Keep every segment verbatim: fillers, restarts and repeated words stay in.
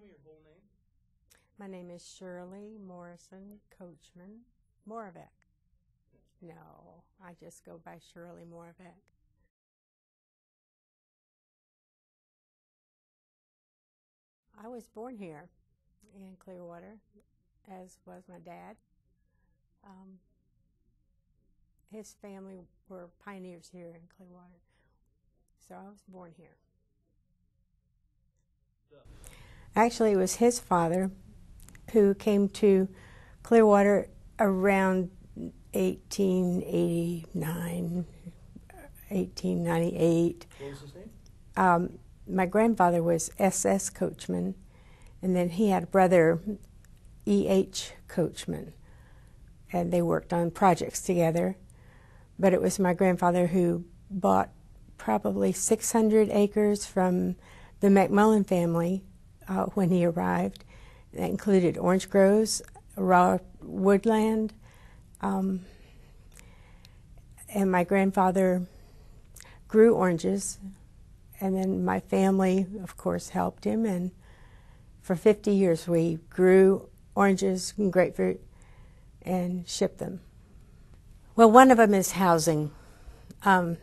Tell me your whole name. My name is Shirley Morrison Coachman Moravec. No, I just go by Shirley Moravec. I was born here in Clearwater, as was my dad. Um, his family were pioneers here in Clearwater, so I was born here. Actually, it was his father who came to Clearwater around eighteen eighty-nine, eighteen ninety-eight. What was his name? Um, my grandfather was S S Coachman, and then he had a brother, E H Coachman, and they worked on projects together. But it was my grandfather who bought probably six hundred acres from the McMullen family uh, when he arrived. That included orange groves, raw woodland, um, and my grandfather grew oranges, and then my family, of course, helped him, and for fifty years we grew oranges and grapefruit and shipped them. Well, one of them is housing. Um,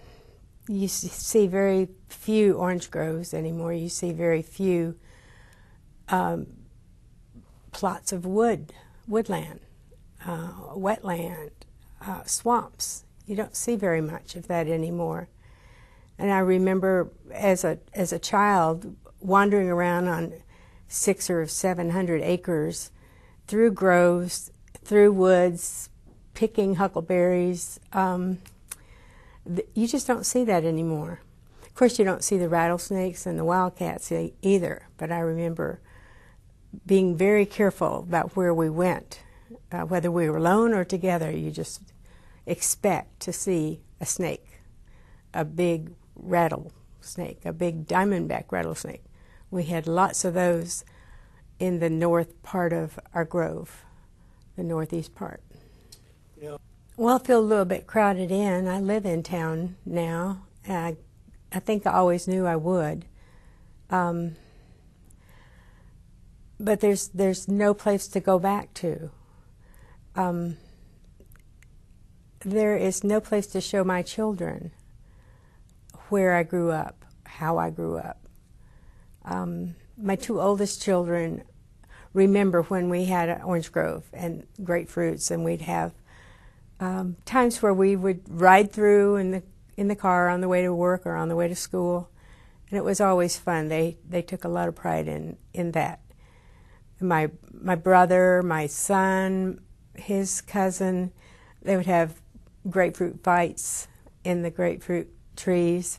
you see very few orange groves anymore. You see very few um, plots of wood, woodland, uh, wetland, uh, swamps. You don't see very much of that anymore. And I remember as a as a child wandering around on six or seven hundred acres through groves, through woods, picking huckleberries. Um, you just don't see that anymore. Of course, you don't see the rattlesnakes and the wildcats e either, but I remember being very careful about where we went, uh, whether we were alone or together. You just expect to see a snake, a big rattlesnake, a big diamondback rattlesnake. We had lots of those in the north part of our grove, the northeast part. Yeah. Well, I feel a little bit crowded in. I live in town now. I, I think I always knew I would. Um, but there's, there's no place to go back to. Um, there is no place to show my children where I grew up, how I grew up. Um, my two oldest children remember when we had an orange grove and grapefruits, and we'd have um, times where we would ride through in the in the car on the way to work or on the way to school, and it was always fun. They they took a lot of pride in in that. My my brother, my son, his cousin, they would have grapefruit fights in the grapefruit trees,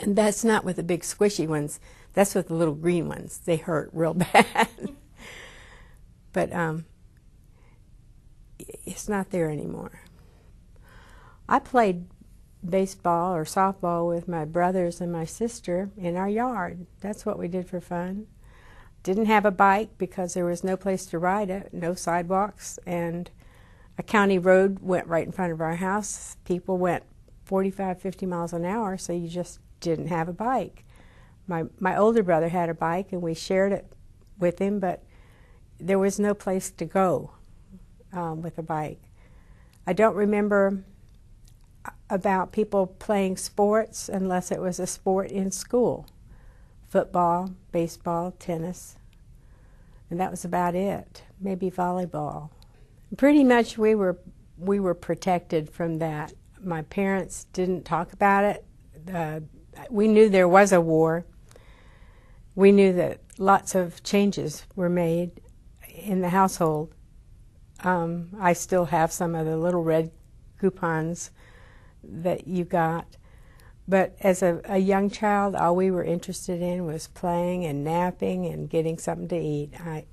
and that's not with the big squishy ones, that's with the little green ones. They hurt real bad. But um, it's not there anymore. I played baseball or softball with my brothers and my sister in our yard. That's what we did for fun. Didn't have a bike because there was no place to ride it, no sidewalks, and a county road went right in front of our house. People went forty-five, fifty miles an hour, so you just didn't have a bike. My my older brother had a bike, and we shared it with him, but there was no place to go um, with a bike. I don't remember about people playing sports unless it was a sport in school. Football, baseball, tennis, and that was about it. Maybe volleyball. Pretty much we were, we were protected from that. My parents didn't talk about it. Uh, we knew there was a war. We knew that lots of changes were made in the household. Um, I still have some of the little red coupons that you got. But as a, a young child, all we were interested in was playing and napping and getting something to eat. I,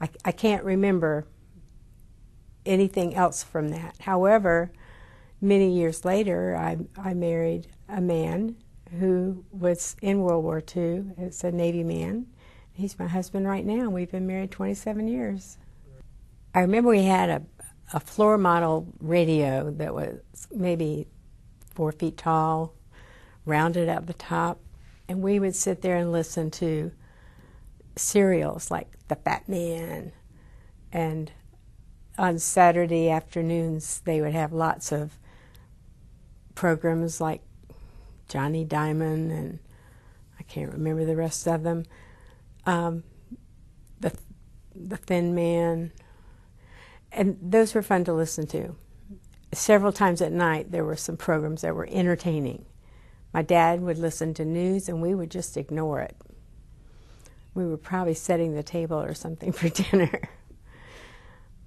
I, I can't remember anything else from that. However, many years later, I, I married a man who was in World War Two. It's a Navy man. He's my husband right now. We've been married twenty-seven years. I remember we had a, a floor model radio that was maybe four feet tall, rounded at the top, and we would sit there and listen to serials like The Fat Man, and on Saturday afternoons they would have lots of programs like Johnny Diamond, and I can't remember the rest of them, um, the, the Thin Man, and those were fun to listen to. Several times at night there were some programs that were entertaining. My dad would listen to news and we would just ignore it. We were probably setting the table or something for dinner.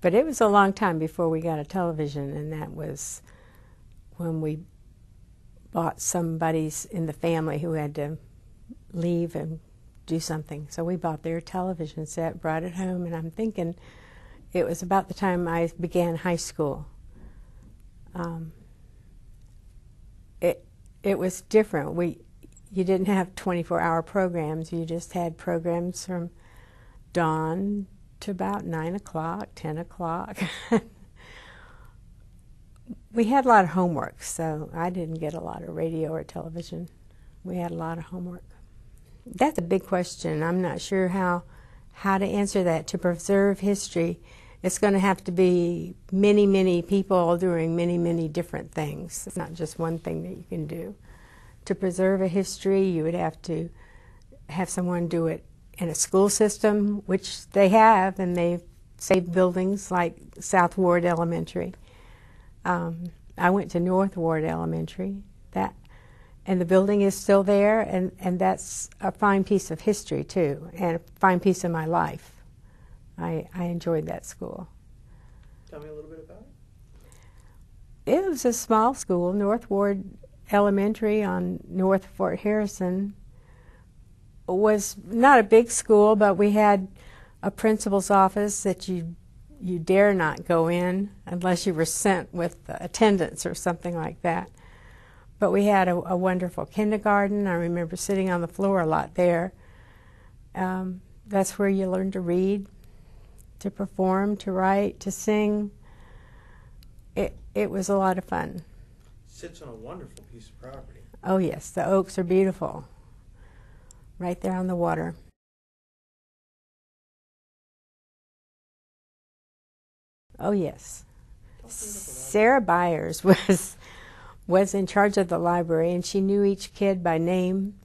But it was a long time before we got a television, and that was when we bought somebody's in the family who had to leave and do something. So we bought their television set, brought it home, and I'm thinking it was about the time I began high school. Um, it it was different. We you didn't have twenty-four hour programs. You just had programs from dawn to about nine o'clock, ten o'clock. We had a lot of homework, so I didn't get a lot of radio or television. We had a lot of homework. That's a big question. I'm not sure how how to answer that. To preserve history, it's going to have to be many, many people doing many, many different things. It's not just one thing that you can do. To preserve a history, you would have to have someone do it in a school system, which they have, and they've saved buildings like South Ward Elementary. Um, I went to North Ward Elementary, that, and the building is still there, and, and that's a fine piece of history, too, and a fine piece of my life. I, I enjoyed that school. Tell me a little bit about it. It was a small school, North Ward Elementary on North Fort Harrison. It was not a big school, but we had a principal's office that you you dare not go in unless you were sent with attendance or something like that. But we had a, a wonderful kindergarten. I remember sitting on the floor a lot there. Um, that's where you learn to read, to perform, to write, to sing. It it was a lot of fun. It sits on a wonderful piece of property. Oh yes, the oaks are beautiful, right there on the water. Oh yes. Sarah Byers was was in charge of the library, and she knew each kid by name.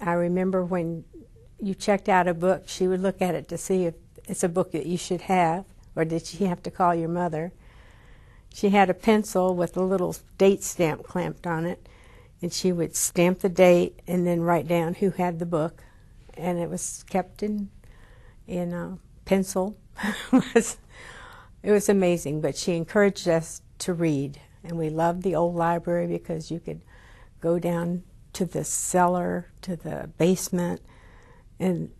I remember when you checked out a book, she would look at it to see if it's a book that you should have, or did she have to call your mother? She had a pencil with a little date stamp clamped on it, and she would stamp the date and then write down who had the book, and it was kept in in uh, pencil. It was, it was amazing, but she encouraged us to read, and we loved the old library because you could go down to the cellar, to the basement, and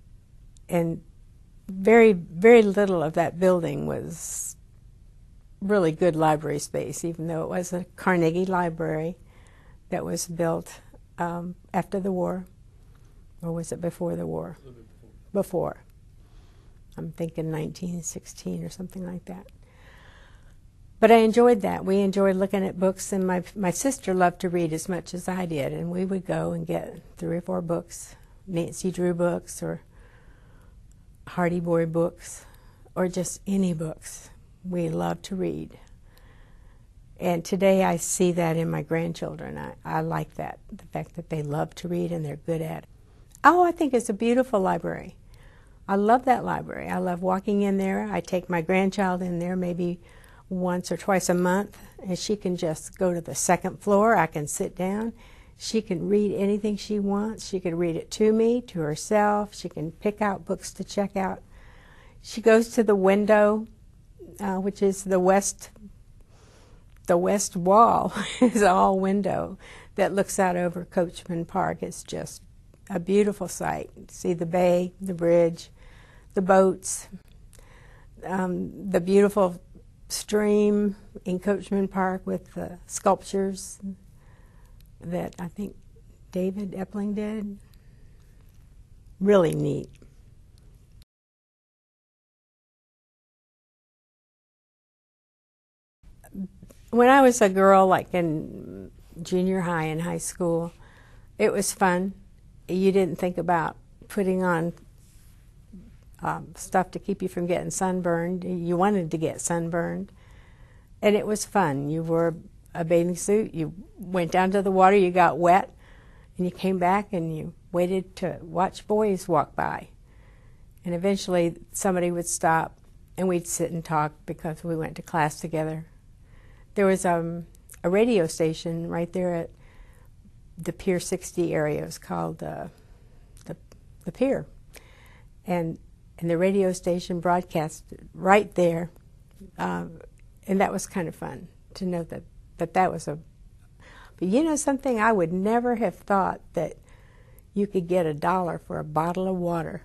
and. Very, very little of that building was really good library space, even though it was a Carnegie Library that was built um, after the war, or was it before the war? A little bit before. Before. I'm thinking nineteen sixteen or something like that. But I enjoyed that. We enjoyed looking at books, and my, my sister loved to read as much as I did, and we would go and get three or four books, Nancy Drew books, or Hardy Boy books, or just any books. We love to read. And today I see that in my grandchildren. I, I like that, the fact that they love to read and they're good at it. Oh, I think it's a beautiful library. I love that library. I love walking in there. I take my grandchild in there maybe once or twice a month, and she can just go to the second floor. I can sit down. She can read anything she wants. She can read it to me, to herself. She can pick out books to check out. She goes to the window, uh, which is the west, the west wall is all window that looks out over Coachman Park. It's just a beautiful sight. See the bay, the bridge, the boats, um, the beautiful stream in Coachman Park with the sculptures that I think David Epling did. Really neat. When I was a girl, like in junior high and high school, it was fun. You didn't think about putting on um, stuff to keep you from getting sunburned. You wanted to get sunburned. And it was fun. You wore a bathing suit, you went down to the water, you got wet, and you came back and you waited to watch boys walk by. And eventually somebody would stop and we'd sit and talk because we went to class together. There was um, a radio station right there at the Pier sixty area. It was called uh, the, the Pier. And, and the radio station broadcast right there. Um, and that was kind of fun to know that, that that was a... But you know something? I would never have thought that you could get a dollar for a bottle of water.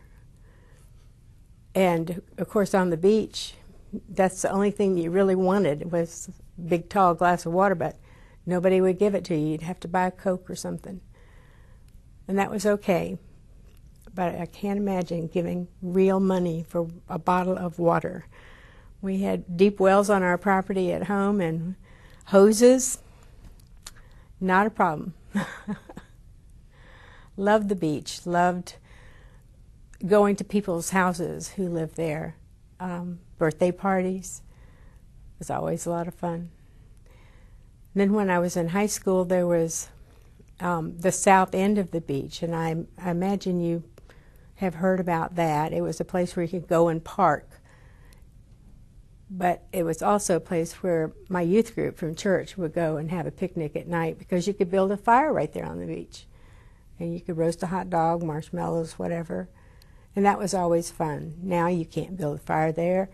And, of course, on the beach, that's the only thing you really wanted was a big, tall glass of water, but nobody would give it to you. You'd have to buy a Coke or something. And that was okay. But I can't imagine giving real money for a bottle of water. We had deep wells on our property at home and hoses. Not a problem. Loved the beach. Loved going to people's houses who lived there. Um, birthday parties was always a lot of fun. And then when I was in high school, there was um, the south end of the beach, and I, I imagine you have heard about that. It was a place where you could go and park, but it was also a place where my youth group from church would go and have a picnic at night because you could build a fire right there on the beach, and you could roast a hot dog, marshmallows, whatever. And that was always fun. Now you can't build a fire there,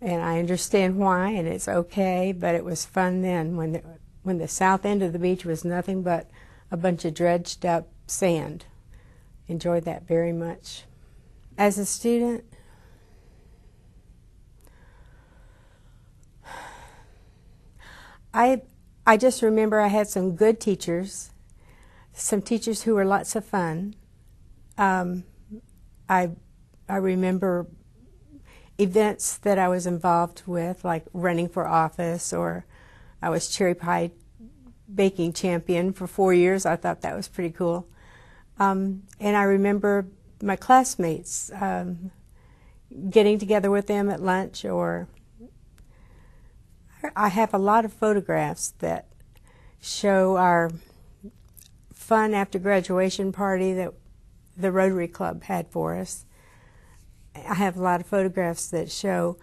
and I understand why, and it's okay, but it was fun then when the, when the south end of the beach was nothing but a bunch of dredged up sand. Enjoyed that very much. As a student, I, I just remember I had some good teachers, some teachers who were lots of fun. Um, I, I remember events that I was involved with, like running for office, or I was cherry pie baking champion for four years. I thought that was pretty cool. Um, and I remember my classmates, um, getting together with them at lunch, or I have a lot of photographs that show our fun after graduation party that the Rotary Club had for us. I have a lot of photographs that show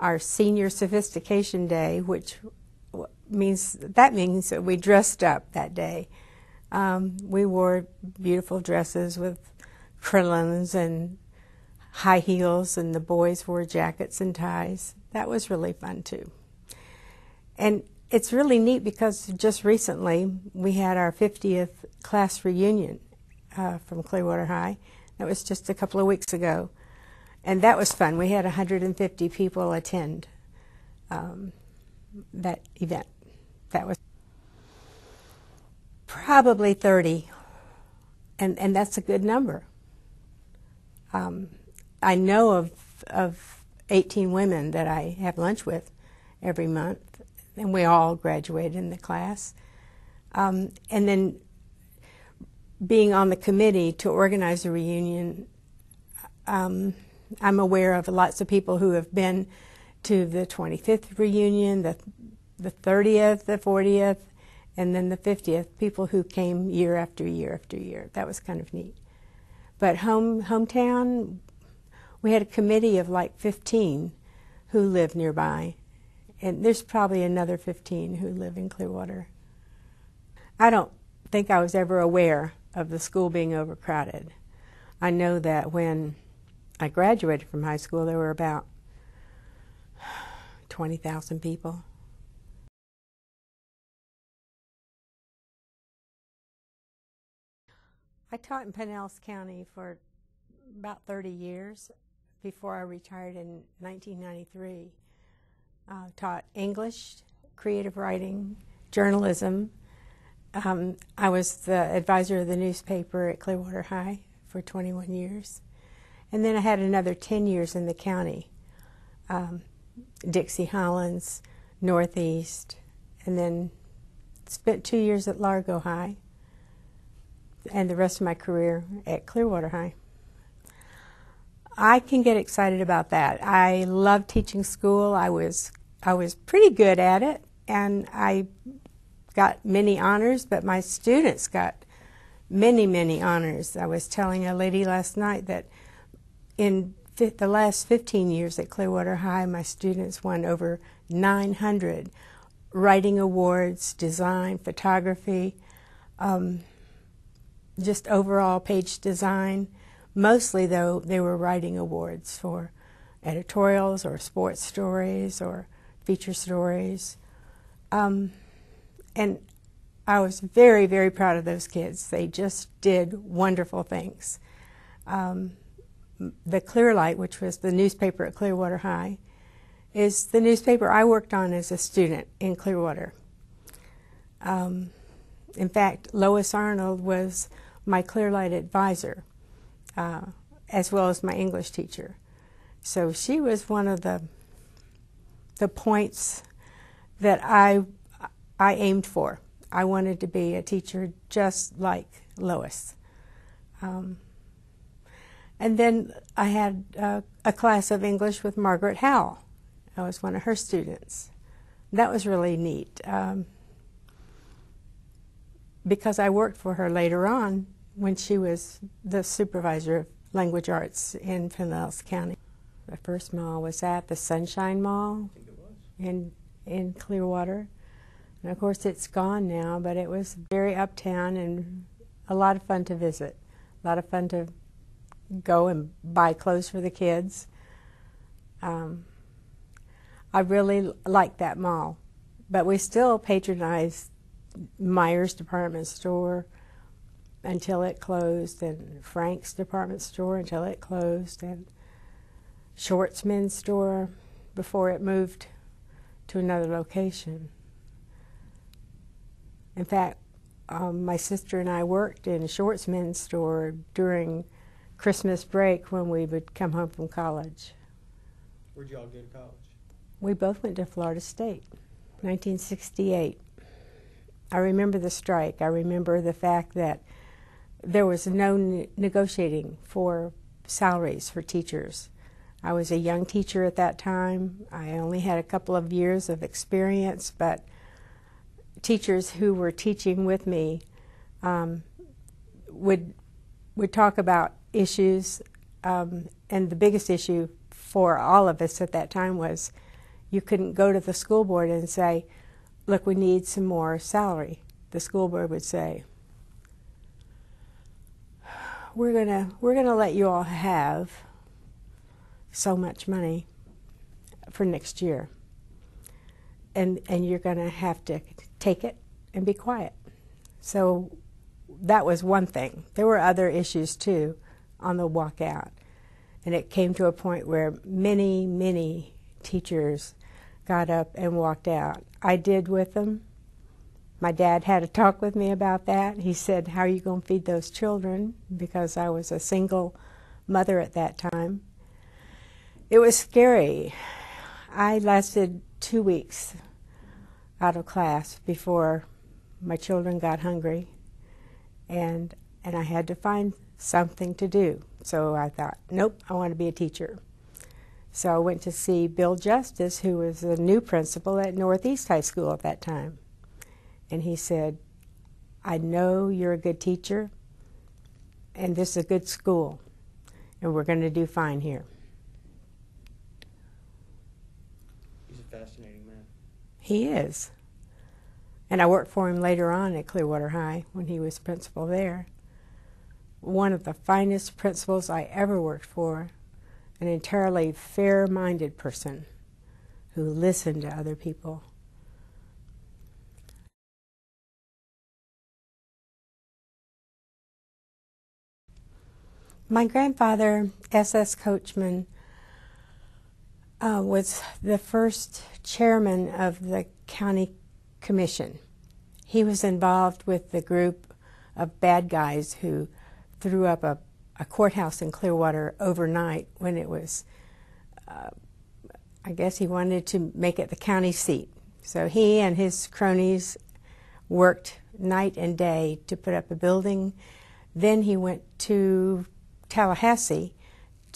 our senior sophistication day, which means that means that we dressed up that day. Um, we wore beautiful dresses with crinolines and high heels, and the boys wore jackets and ties. That was really fun too. And it's really neat because just recently we had our fiftieth class reunion uh, from Clearwater High. That was just a couple of weeks ago. And that was fun. We had one hundred fifty people attend um, that event. That was probably thirty, and, and that's a good number. Um, I know of, of eighteen women that I have lunch with every month, and we all graduated in the class. Um, and then being on the committee to organize a reunion, um, I'm aware of lots of people who have been to the twenty-fifth reunion, the, the thirtieth, the fortieth, and then the fiftieth, people who came year after year after year. That was kind of neat. But home hometown, we had a committee of like fifteen who lived nearby. And there's probably another fifteen who live in Clearwater. I don't think I was ever aware of the school being overcrowded. I know that when I graduated from high school, there were about twenty thousand people. I taught in Pinellas County for about thirty years before I retired in nineteen ninety-three. Uh, taught English, creative writing, journalism. Um, I was the advisor of the newspaper at Clearwater High for twenty-one years. And then I had another ten years in the county, um, Dixie Hollins, Northeast, and then spent two years at Largo High and the rest of my career at Clearwater High. I can get excited about that. I love teaching school. I was I was pretty good at it, and I got many honors, but my students got many, many honors. I was telling a lady last night that in the last fifteen years at Clearwater High, my students won over nine hundred writing awards, design, photography, um, just overall page design. Mostly, though, they were writing awards for editorials or sports stories or feature stories. Um, and I was very, very proud of those kids. They just did wonderful things. Um, the Clearlight, which was the newspaper at Clearwater High, is the newspaper I worked on as a student in Clearwater. Um, in fact, Lois Arnold was my Clearlight advisor, uh, as well as my English teacher. So she was one of the the points that I I aimed for. I wanted to be a teacher just like Lois. Um, and then I had uh, a class of English with Margaret Howell. I was one of her students. That was really neat, um, because I worked for her later on when she was the supervisor of language arts in Pinellas County. The first mall was at the Sunshine Mall I think it was. in in Clearwater. And of course it's gone now, but it was very uptown and a lot of fun to visit. A lot of fun to go and buy clothes for the kids. Um, I really liked that mall, but we still patronized Myers Department Store until it closed, and Frank's Department Store until it closed, and Shortsman's Store before it moved to another location. In fact, um, my sister and I worked in Shortsman's Store during Christmas break when we would come home from college. Where'd y'all go to college? We both went to Florida State, nineteen sixty-eight. I remember the strike. I remember the fact that there was no ne- negotiating for salaries for teachers. I was a young teacher at that time. I only had a couple of years of experience, but teachers who were teaching with me um, would would talk about issues, um, and the biggest issue for all of us at that time was you couldn't go to the school board and say, look, we need some more salary. The school board would say, we're gonna we're gonna let you all have so much money for next year, and and you're gonna have to take it and be quiet. So that was one thing. There were other issues too on the walkout, and it came to a point where many, many teachers got up and walked out. I did with them. My dad had a talk with me about that. He said, how are you going to feed those children? Because I was a single mother at that time. It was scary. I lasted two weeks out of class before my children got hungry, and and I had to find something to do. So I thought, nope, I want to be a teacher. So I went to see Bill Justice, who was the new principal at Northeast High School at that time. And he said, I know you're a good teacher, and this is a good school, and we're going to do fine here. He's a fascinating man. He is. And I worked for him later on at Clearwater High when he was principal there. One of the finest principals I ever worked for, an entirely fair-minded person who listened to other people. My grandfather, S S Coachman, uh, was the first chairman of the county commission. He was involved with the group of bad guys who threw up a, a courthouse in Clearwater overnight when it was, uh, I guess he wanted to make it the county seat. So he and his cronies worked night and day to put up a building. Then he went to Tallahassee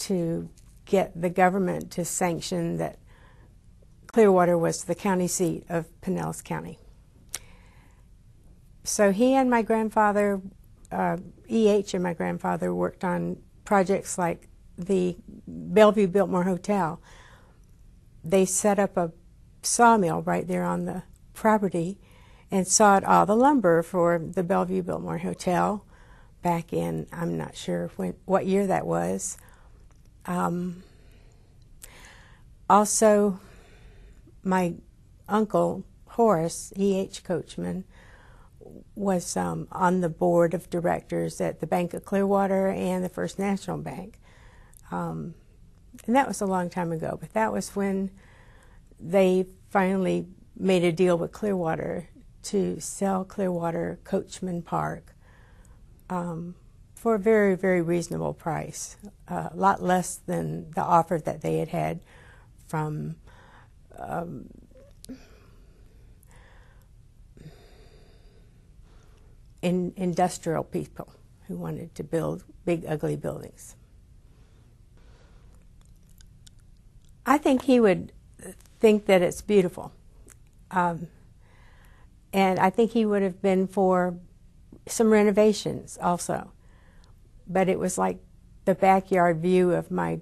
to get the government to sanction that Clearwater was the county seat of Pinellas County. So he and my grandfather, uh, E H and my grandfather, worked on projects like the Belleview Biltmore Hotel. They set up a sawmill right there on the property and sawed all the lumber for the Bellevue Biltmore Hotel back in, I'm not sure when, what year that was. Um, also, my uncle Horace, E H Coachman, was um, on the board of directors at the Bank of Clearwater and the First National Bank. Um, and that was a long time ago, but that was when they finally made a deal with Clearwater to sell Clearwater Coachman Park um, for a very, very reasonable price, uh, a lot less than the offer that they had had from um, in industrial people who wanted to build big, ugly buildings. I think he would think that it's beautiful. Um, and I think he would have been for some renovations also. But it was like the backyard view of my,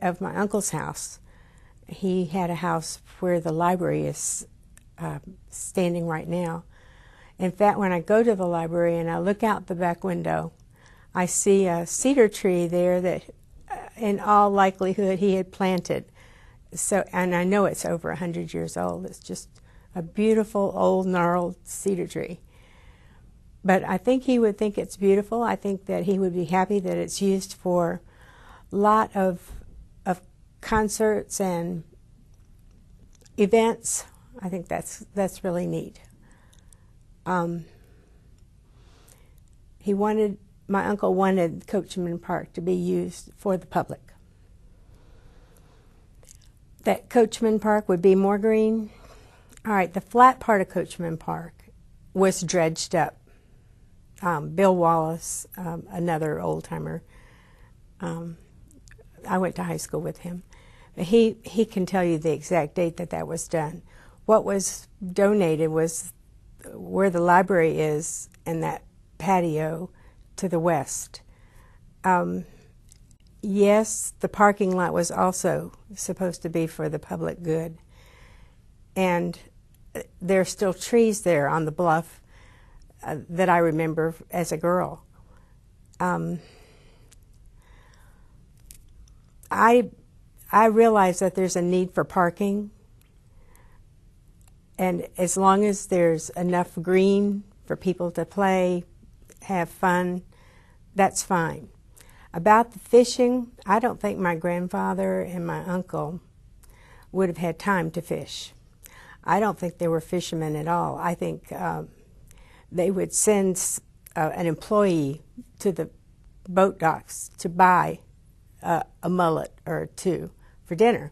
of my uncle's house. He had a house where the library is uh, standing right now. In fact, when I go to the library and I look out the back window, I see a cedar tree there that uh, in all likelihood he had planted. So, and I know it's over one hundred years old. It's just a beautiful old gnarled cedar tree. But I think he would think it's beautiful. I think that he would be happy that it's used for a lot of, of concerts and events. I think that's, that's really neat. Um, he wanted, my uncle wanted Coachman Park to be used for the public. That Coachman Park would be more green. All right, the flat part of Coachman Park was dredged up. Um, Bill Wallace, um, another old-timer, um, I went to high school with him. He, he can tell you the exact date that that was done. What was donated was where the library is and that patio to the west. Um, yes, the parking lot was also supposed to be for the public good. And there are still trees there on the bluff uh, that I remember as a girl. Um, I, I realize that there's a need for parking. And as long as there's enough green for people to play, have fun, that's fine. About the fishing, I don't think my grandfather and my uncle would have had time to fish. I don't think they were fishermen at all. I think um, they would send uh, an employee to the boat docks to buy uh, a mullet or two for dinner.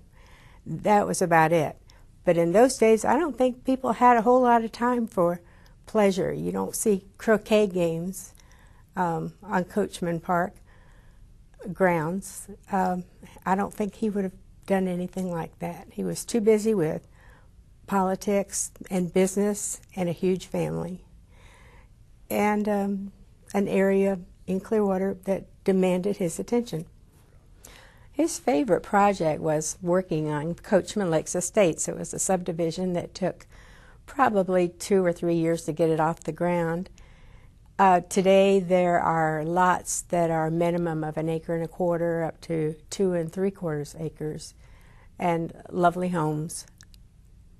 That was about it. But in those days, I don't think people had a whole lot of time for pleasure. You don't see croquet games um, on Coachman Park grounds. Um, I don't think he would have done anything like that. He was too busy with politics and business and a huge family and um, an area in Clearwater that demanded his attention. His favorite project was working on Coachman Lakes Estates. It was a subdivision that took probably two or three years to get it off the ground. Uh, today there are lots that are a minimum of an acre and a quarter up to two and three quarters acres and lovely homes.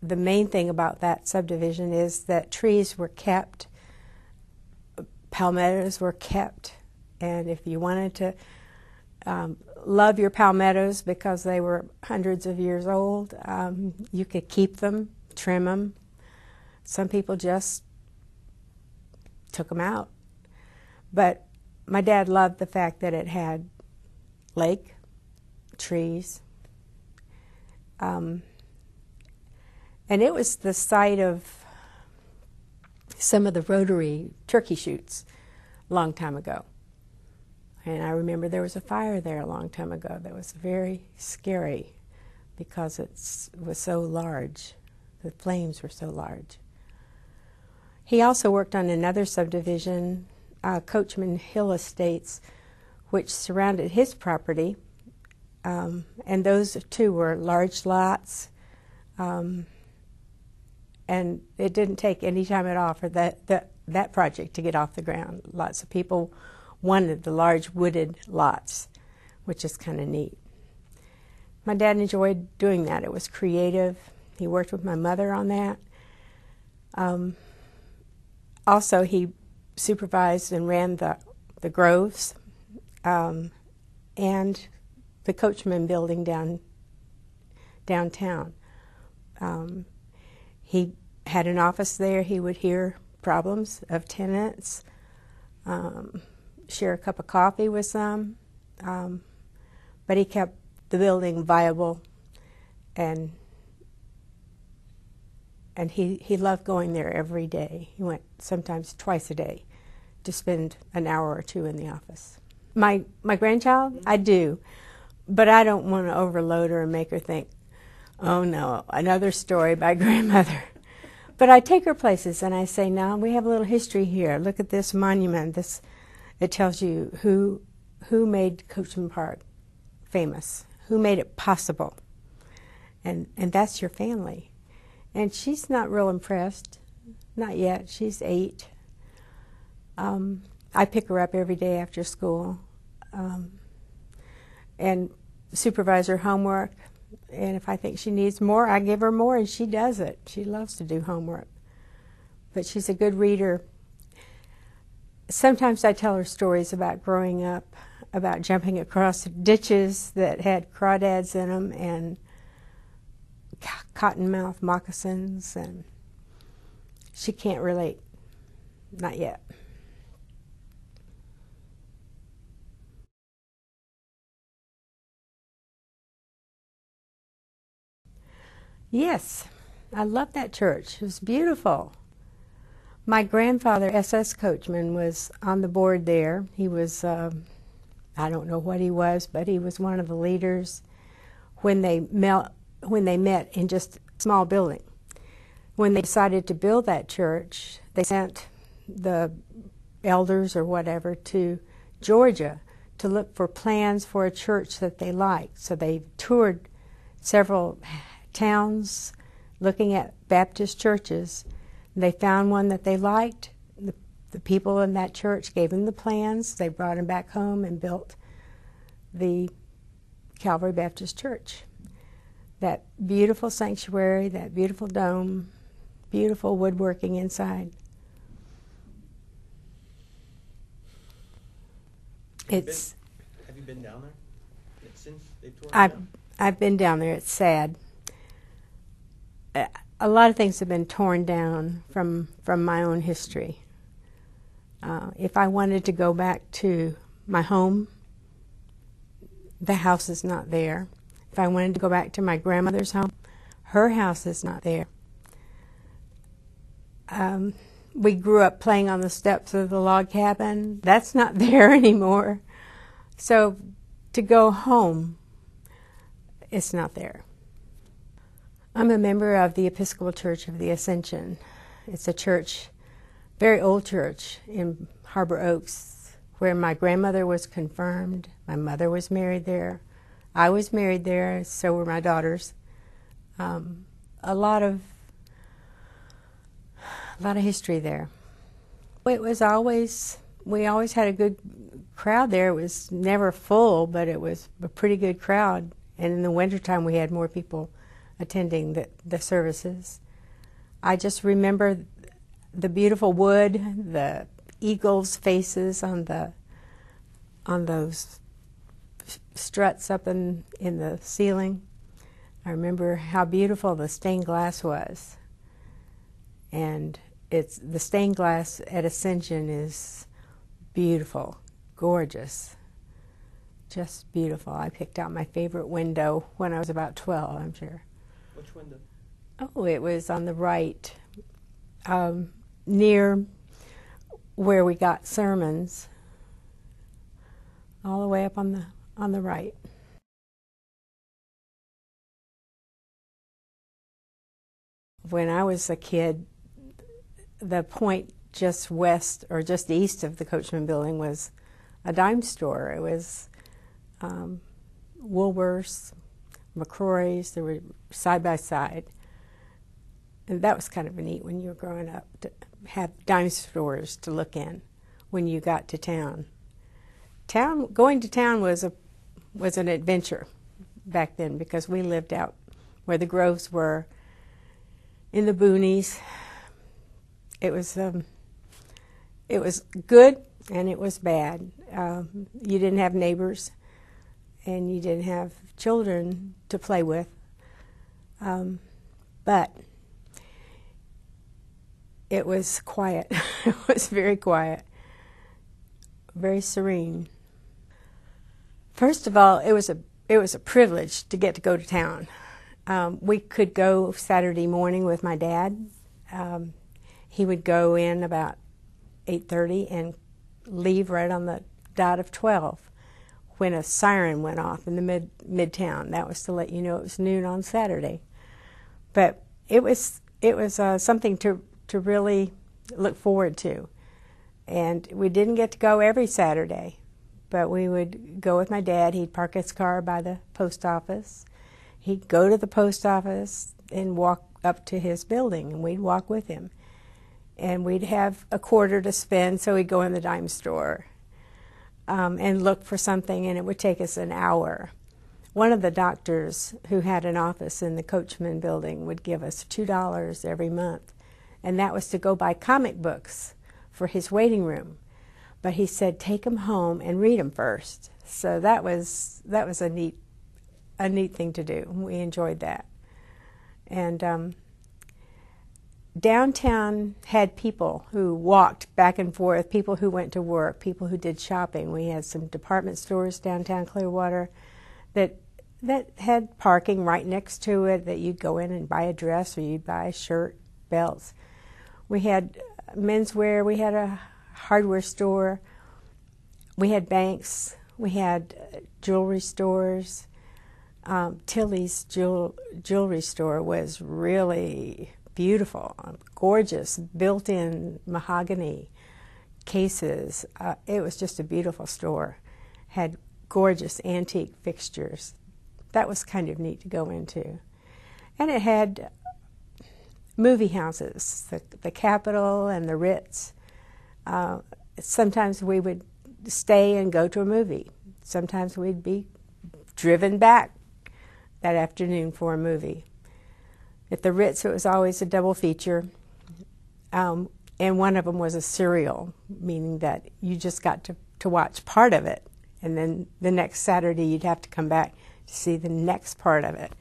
The main thing about that subdivision is that trees were kept, palmettos were kept, and if you wanted to Um, love your palmettos because they were hundreds of years old. Um, you could keep them, trim them. Some people just took them out. But my dad loved the fact that it had lake, trees. Um, and it was the site of some of the rotary turkey shoots a long time ago. And I remember there was a fire there a long time ago that was very scary because it's, it was so large. The flames were so large. He also worked on another subdivision, uh, Coachman Hill Estates, which surrounded his property. Um, and those two were large lots. Um, and it didn't take any time at all for that, that, that project to get off the ground. Lots of people wanted the large wooded lots, which is kind of neat. My dad enjoyed doing that. It was creative. He worked with my mother on that. Um, also, he supervised and ran the, the groves um, and the Coachman Building down downtown. Um, he had an office there. He would hear problems of tenants, um, share a cup of coffee with them, um, but he kept the building viable, and and he, he loved going there every day. He went sometimes twice a day to spend an hour or two in the office. My, my grandchild, I do, but I don't want to overload her and make her think, oh no, another story by grandmother. But I take her places and I say, no, we have a little history here. Look at this monument. This, it tells you who, who made Coachman Park famous, who made it possible. And, and that's your family. And she's not real impressed, not yet. She's eight. Um, I pick her up every day after school um, and supervise her homework. And if I think she needs more, I give her more, and she does it. She loves to do homework. But she's a good reader. Sometimes I tell her stories about growing up, about jumping across ditches that had crawdads in them, and cottonmouth moccasins, and she can't relate, not yet. Yes, I love that church. It was beautiful. My grandfather, S S Coachman, was on the board there. He was, um, I don't know what he was, but he was one of the leaders when they melt. when they met in just a small building. When they decided to build that church, they sent the elders or whatever to Georgia to look for plans for a church that they liked. So they toured several towns looking at Baptist churches. They found one that they liked. The, the people in that church gave them the plans. They brought them back home and built the Calvary Baptist Church. That beautiful sanctuary, that beautiful dome, beautiful woodworking inside. It's. Have you been, have you been down there? It's since they tore it I've, down? I've been down there. It's sad. A lot of things have been torn down from from my own history. Uh, if I wanted to go back to my home, the house is not there. If I wanted to go back to my grandmother's home, her house is not there. Um, we grew up playing on the steps of the log cabin. That's not there anymore. So to go home, it's not there. I'm a member of the Episcopal Church of the Ascension. It's a church, very old church in Harbor Oaks, where my grandmother was confirmed. My mother was married there. I was married there, so were my daughters. Um, a lot of, a lot of history there. It was always, we always had a good crowd there. It was never full, but it was a pretty good crowd. And in the wintertime, we had more people attending the, the services. I just remember the beautiful wood, the eagles' faces on the, on those struts up in, in the ceiling. I remember how beautiful the stained glass was. And it's the stained glass at Ascension is beautiful, gorgeous, just beautiful. I picked out my favorite window when I was about twelve, I'm sure. Which window? Oh, it was on the right, um, near where we got sermons. all the way up on the on the right. When I was a kid, the point just west or just east of the Coachman Building was a dime store. It was um, Woolworth's, McCrory's. They were side by side, and that was kind of neat when you were growing up to have dime stores to look in when you got to town. Town going to town was a was an adventure back then, because we lived out where the groves were in the boonies. It was um, it was good and it was bad. Um, you didn't have neighbors, and you didn't have children to play with. Um, but it was quiet. It was very quiet, very serene. First of all, it was a it was a privilege to get to go to town. Um, we could go Saturday morning with my dad. Um, He would go in about eight thirty and leave right on the dot of twelve when a siren went off in the mid midtown. That was to let you know it was noon on Saturday. But it was it was uh, something to to really look forward to. And we didn't get to go every Saturday, but we would go with my dad. He'd park his car by the post office. He'd go to the post office and walk up to his building, and we'd walk with him. And we'd have a quarter to spend, so we'd go in the dime store um, and look for something, and it would take us an hour. One of the doctors who had an office in the Coachman Building would give us two dollars every month, and that was to go buy comic books for his waiting room. But he said, take them home and read them first. So that was that was a neat a neat thing to do. We enjoyed that. And Um, downtown had people who walked back and forth, people who went to work, people who did shopping. We had some department stores downtown Clearwater that that had parking right next to it that you'd go in and buy a dress, or you'd buy a shirt, belts. We had menswear, we had a hardware store, we had banks, we had jewelry stores. Um, Tilly's jewel, jewelry store was really beautiful, gorgeous, built-in mahogany cases. Uh, it was just a beautiful store. Had gorgeous antique fixtures. That was kind of neat to go into. And it had movie houses, the, the Capitol and the Ritz. Uh, sometimes we would stay and go to a movie. Sometimes we'd be driven back that afternoon for a movie. At the Ritz, it was always a double feature, um, and one of them was a serial, meaning that you just got to, to watch part of it, and then the next Saturday you'd have to come back to see the next part of it.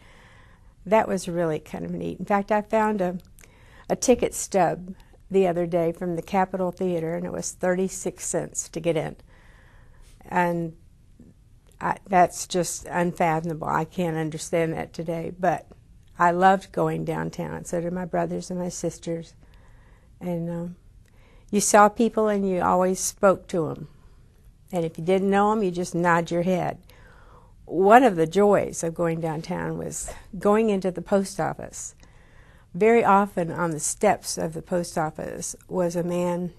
That was really kind of neat. In fact, I found a, a ticket stub the other day from the Capitol Theater, and it was thirty-six cents to get in. And I, that's just unfathomable. I can't understand that today, but I loved going downtown. So did my brothers and my sisters. And um, you saw people and you always spoke to them. And if you didn't know them, you just nod your head. One of the joys of going downtown was going into the post office. Very often on the steps of the post office was a man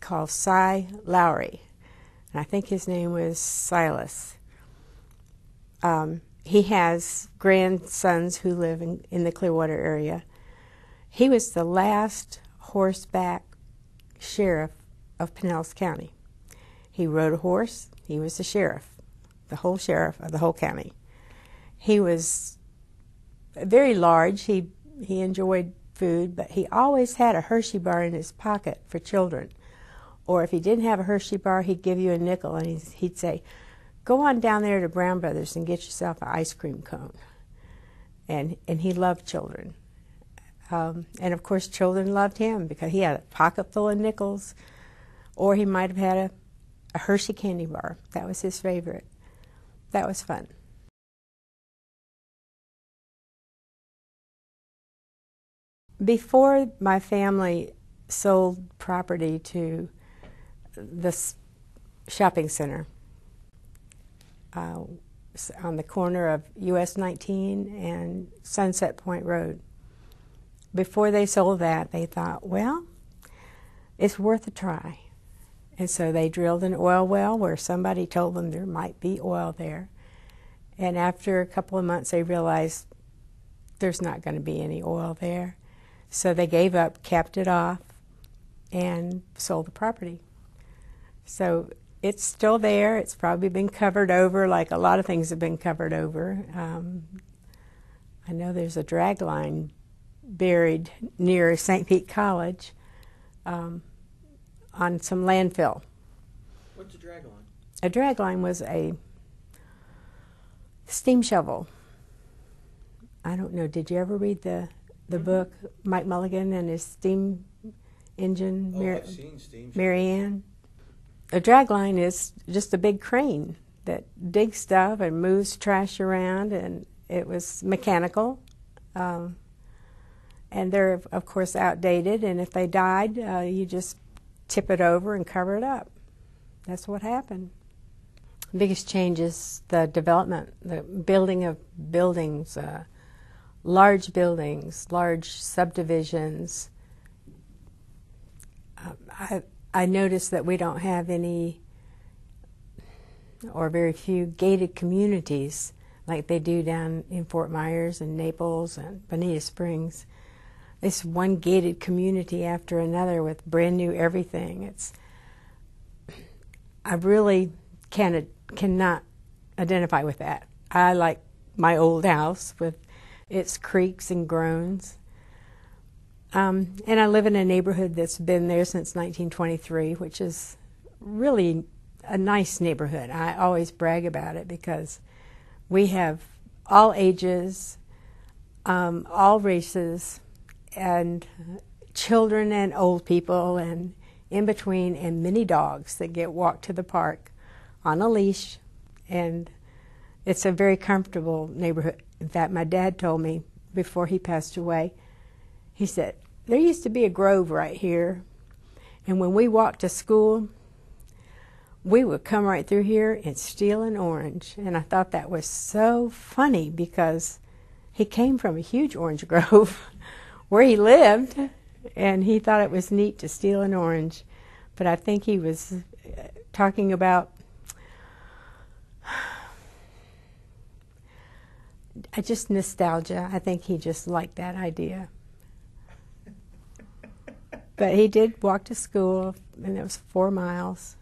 called Cy Lowry. And I think his name was Silas. Um, He has grandsons who live in, in the Clearwater area. He was the last horseback sheriff of Pinellas County. He rode a horse. He was the sheriff, the whole sheriff of the whole county. He was very large. He, he enjoyed food, but he always had a Hershey bar in his pocket for children. Or if he didn't have a Hershey bar, he'd give you a nickel, and he'd, he'd say, go on down there to Brown Brothers and get yourself an ice cream cone. And and he loved children. Um, and of course children loved him because he had a pocket full of nickels, or he might have had a, a Hershey candy bar. That was his favorite. That was fun. Before my family sold property to the shopping center, uh, on the corner of U S nineteen and Sunset Point Road. Before they sold that, they thought, well, it's worth a try. And so they drilled an oil well where somebody told them there might be oil there. And after a couple of months, they realized there's not going to be any oil there. So they gave up, capped it off, and sold the property. So it's still there. It's probably been covered over like a lot of things have been covered over. Um, I know there's a drag line buried near Saint Pete College um, on some landfill. What's a drag line? A drag line was a steam shovel. I don't know, did you ever read the, the mm-hmm. book, Mike Mulligan and his steam engine? Oh, Mar I've seen steam Marianne. A drag line is just a big crane that digs stuff and moves trash around, and it was mechanical. Um, and they're, of course, outdated, and if they died, uh, you just tip it over and cover it up. That's what happened. The biggest change is the development, the building of buildings, uh, large buildings, large subdivisions. Um, I, I noticed that we don't have any or very few gated communities like they do down in Fort Myers and Naples and Bonita Springs. It's one gated community after another with brand new everything. It's I really can, cannot identify with that. I like my old house with its creaks and groans. Um, and I live in a neighborhood that's been there since nineteen twenty-three, which is really a nice neighborhood. I always brag about it because we have all ages, um, all races, and children and old people and in between, and many dogs that get walked to the park on a leash. And it's a very comfortable neighborhood. In fact, my dad told me before he passed away, he said, there used to be a grove right here, and when we walked to school, we would come right through here and steal an orange. And I thought that was so funny because he came from a huge orange grove where he lived, and he thought it was neat to steal an orange. But I think he was talking about, just nostalgia. I think he just liked that idea. But he did walk to school, and it was four miles.